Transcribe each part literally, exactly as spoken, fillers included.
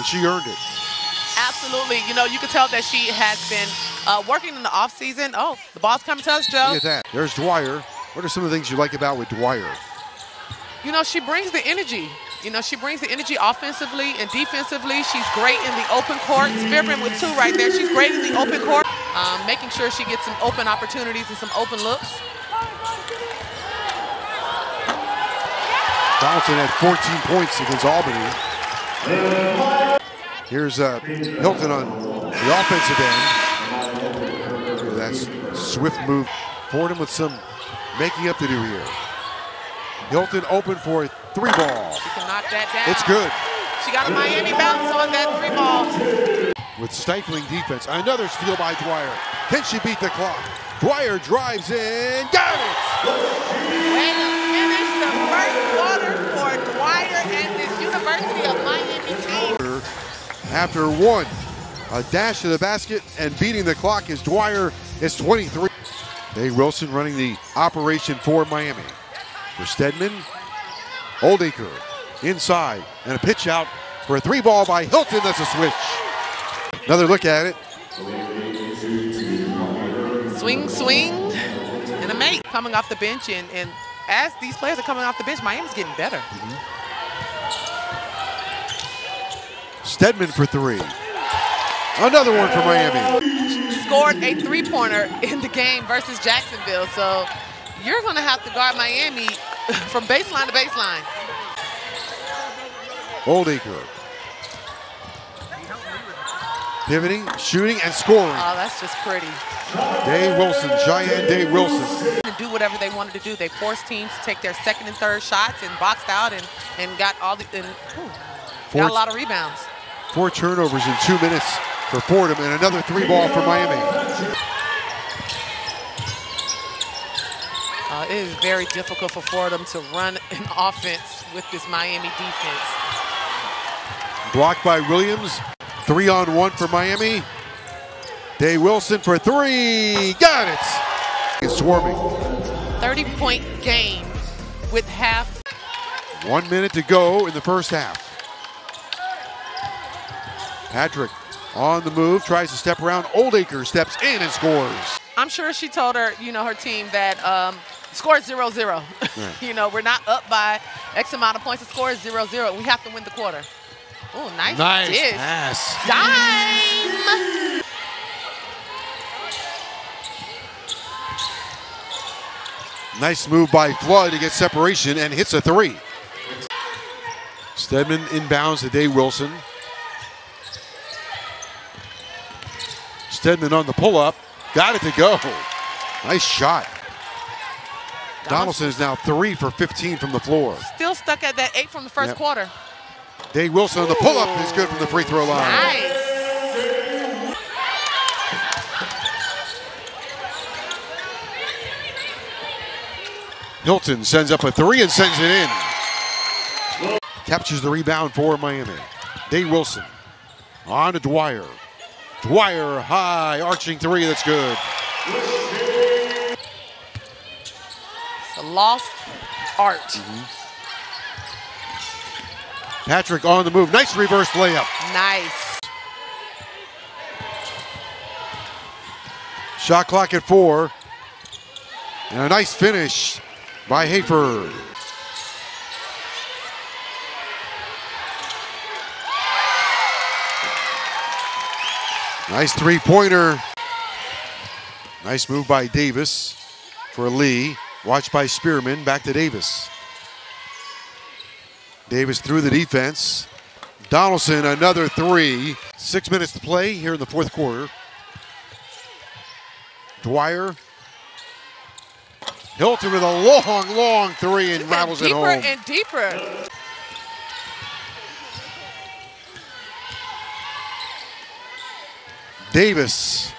and she earned it. Absolutely. You know, you can tell that she has been uh, working in the offseason. Oh, the ball's coming to us, Joe. Look at that. There's Dwyer. What are some of the things you like about with Dwyer? You know, she brings the energy. You know, she brings the energy offensively and defensively. She's great in the open court. Spearman with two right there. She's great in the open court. Um, making sure she gets some open opportunities and some open looks. Donaldson had fourteen points against Albany. Here's uh, Hilton on the offensive end. Ooh, that's a swift move. Fordham with some making up to do here. Hilton open for a three ball. She can knock that down. It's good. She got a Miami bounce on that three ball. With stifling defense, another steal by Dwyer. Can she beat the clock? Dwyer drives in, got it! Way to finish the first quarter for Dwyer and this University of Miami team. After one, a dash to the basket and beating the clock is Dwyer. It's twenty-three. Dave Wilson running the operation for Miami. For Stedman, Oldacre inside, and a pitch out for a three ball by Hilton. That's a switch. Another look at it. Swing, swing, and a make. Coming off the bench, and, and as these players are coming off the bench, Miami's getting better. Mm-hmm. Stedman for three. Another one for Miami. Scored a three-pointer in the game versus Jacksonville, so you're going to have to guard Miami from baseline to baseline. Oldacre. Pivoting, shooting, and scoring. Oh, that's just pretty. Dave Wilson, Gian Dane Wilson. And do whatever they wanted to do. They forced teams to take their second and third shots and boxed out and, and got all the and, ooh, four, got a lot of rebounds. Four turnovers in two minutes for Fordham and another three ball for Miami. Uh, it is very difficult for Fordham to run an offense with this Miami defense. Blocked by Williams. Three on one for Miami. Dave Wilson for three. Got it. It's swarming. thirty-point game with half. One minute to go in the first half. Patrick on the move, tries to step around. Oldacre steps in and scores. I'm sure she told her, you know, her team that um, score zero zero. Yeah. You know, we're not up by X amount of points. The score is zero zero. We have to win the quarter. Oh, nice, nice dish. Nice dime. Nice move by Flood to get separation and hits a three. Stedman inbounds to Dave Wilson. Stedman on the pull-up. Got it to go. Nice shot. Donaldson is now three for fifteen from the floor. Still stuck at that eight from the first yep. quarter. Dave Wilson on the pull-up is good from the free throw line. Nice. Hilton sends up a three and sends it in. Captures the rebound for Miami. Dave Wilson on to Dwyer. Dwyer high, arching three, that's good. It's a lost art. Mm-hmm. Patrick on the move, nice reverse layup. Nice. Shot clock at four. And a nice finish by Hafer. Nice three-pointer. Nice move by Davis for Lee. Watched by Spearman, back to Davis. Davis through the defense. Donaldson, another three. Six minutes to play here in the fourth quarter. Dwyer. Hilton with a long, long three and rattles it home. Deeper and deeper. Davis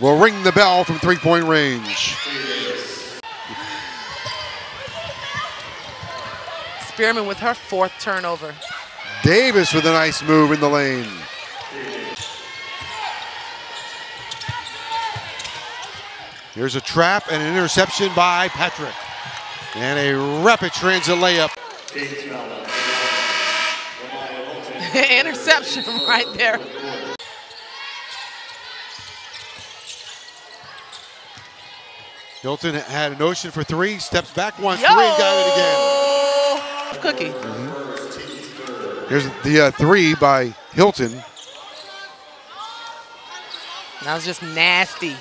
will ring the bell from three-point range. Spearman with her fourth turnover. Davis with a nice move in the lane. Here's a trap and an interception by Patrick. And a rapid transit layup. Interception right there. Dalton had a notion for three, steps back one, Yo! three, and got it again. Cookie. Mm-hmm. Here's the uh, three by Hilton. That was just nasty.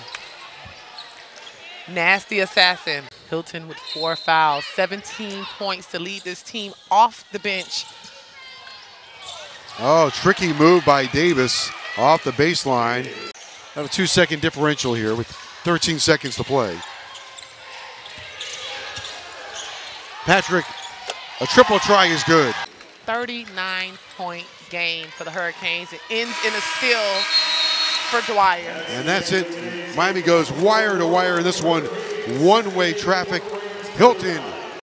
Nasty assassin. Hilton with four fouls, seventeen points to lead this team off the bench. Oh, tricky move by Davis off the baseline. Got a two-second differential here with thirteen seconds to play. Patrick, a triple try is good. thirty-nine point game for the Hurricanes. It ends in a steal for Dwyer. And that's it. Miami goes wire to wire in this one. One-way traffic. Hilton.